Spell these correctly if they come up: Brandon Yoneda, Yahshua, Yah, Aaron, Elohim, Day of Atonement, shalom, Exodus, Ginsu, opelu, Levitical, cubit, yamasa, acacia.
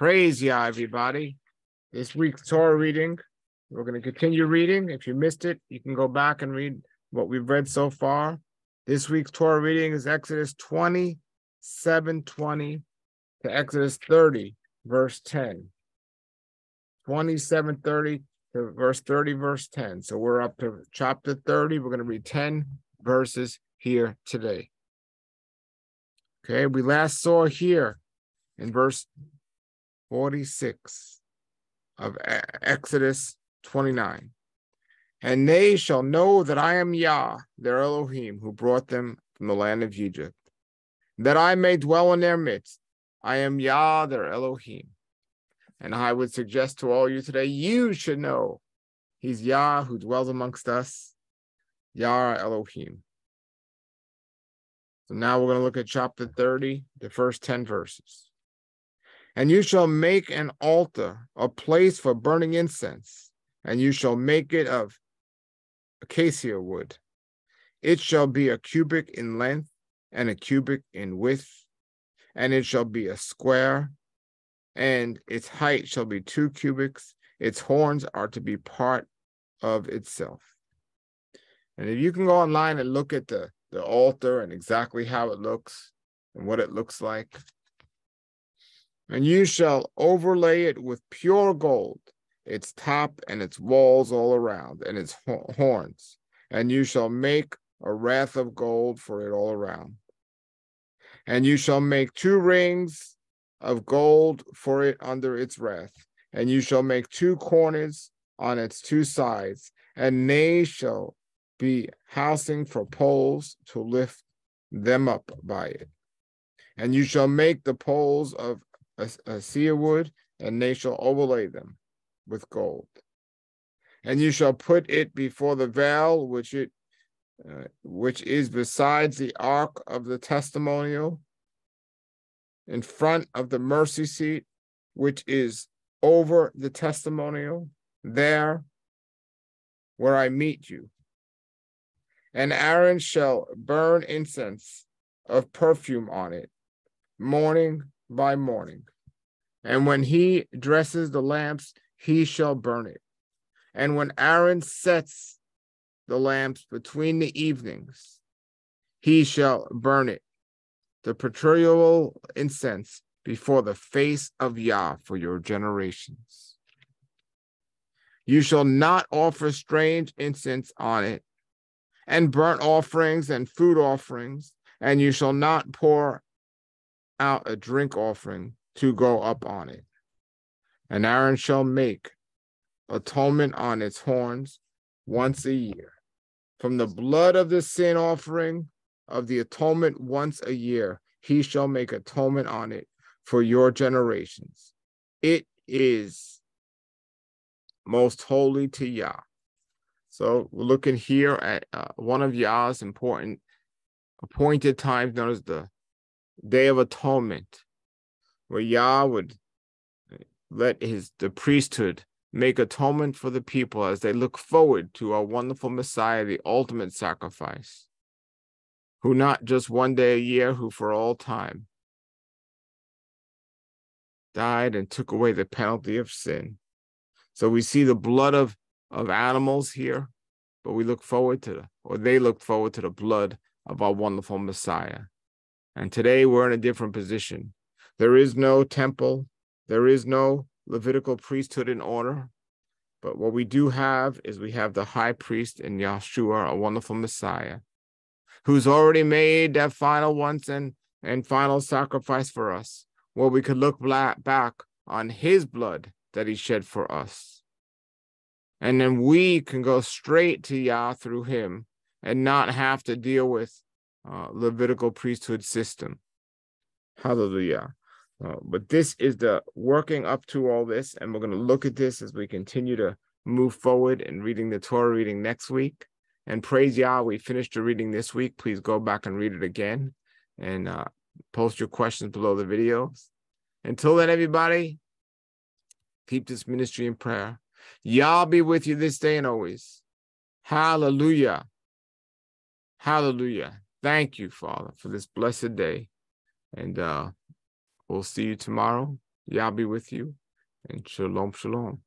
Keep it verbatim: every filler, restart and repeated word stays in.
Praise Yah, everybody. This week's Torah reading, we're going to continue reading. If you missed it, you can go back and read what we've read so far. This week's Torah reading is Exodus twenty-seven twenty to Exodus thirty, verse ten. twenty-seven thirty to verse thirty, verse ten. So we're up to chapter thirty. We're going to read ten verses here today. Okay, we last saw here in verse forty-six of Exodus twenty-nine. And they shall know that I am Yah, their Elohim, who brought them from the land of Egypt, that I may dwell in their midst. I am Yah, their Elohim. And I would suggest to all you today, you should know he's Yah who dwells amongst us, Yah Elohim. So now we're going to look at chapter thirty, the first ten verses. And you shall make an altar, a place for burning incense, and you shall make it of acacia wood. It shall be a cubic in length and a cubic in width, and it shall be a square, and its height shall be two cubits. Its horns are to be part of itself. And if you can go online and look at the, the altar and exactly how it looks and what it looks like. And you shall overlay it with pure gold, its top and its walls all around, and its horns. And you shall make a wreath of gold for it all around. And you shall make two rings of gold for it under its wreath. And you shall make two corners on its two sides. And they shall be housing for poles to lift them up by it. And you shall make the poles of acacia wood, and they shall overlay them with gold. And you shall put it before the veil which it uh, which is besides the ark of the testimonial, in front of the mercy seat which is over the testimonial, there where I meet you. And Aaron shall burn incense of perfume on it morning by morning. And when he dresses the lamps, he shall burn it. And when Aaron sets the lamps between the evenings, he shall burn it, the perpetual incense before the face of Yah for your generations. You shall not offer strange incense on it, and burnt offerings and food offerings, and you shall not pour out a drink offering to go up on it. And Aaron shall make atonement on its horns once a year. From the blood of the sin offering of the atonement once a year, he shall make atonement on it for your generations. It is most holy to Yah. So we're looking here at uh, one of Yah's important appointed times known as the Day of Atonement, where Yah would let his the priesthood make atonement for the people as they look forward to our wonderful Messiah, the ultimate sacrifice, who not just one day a year, who for all time died and took away the penalty of sin. So we see the blood of, of animals here, but we look forward to, or they look forward to the blood of our wonderful Messiah. And today we're in a different position. There is no temple. There is no Levitical priesthood in order. But what we do have is we have the high priest in Yahshua, a wonderful Messiah, who's already made that final once and, and final sacrifice for us, where we could look back on his blood that he shed for us. And then we can go straight to Yah through him and not have to deal with Uh, Levitical priesthood system. Hallelujah. Uh, but this is the working up to all this, and we're going to look at this as we continue to move forward in reading the Torah reading next week. And praise Yah, we finished the reading this week. Please go back and read it again, and uh, post your questions below the videos. Until then, everybody, keep this ministry in prayer. Yah be with you this day and always. Hallelujah. Hallelujah. Thank you, Father, for this blessed day. And uh, we'll see you tomorrow. Yah be with you, and shalom, shalom.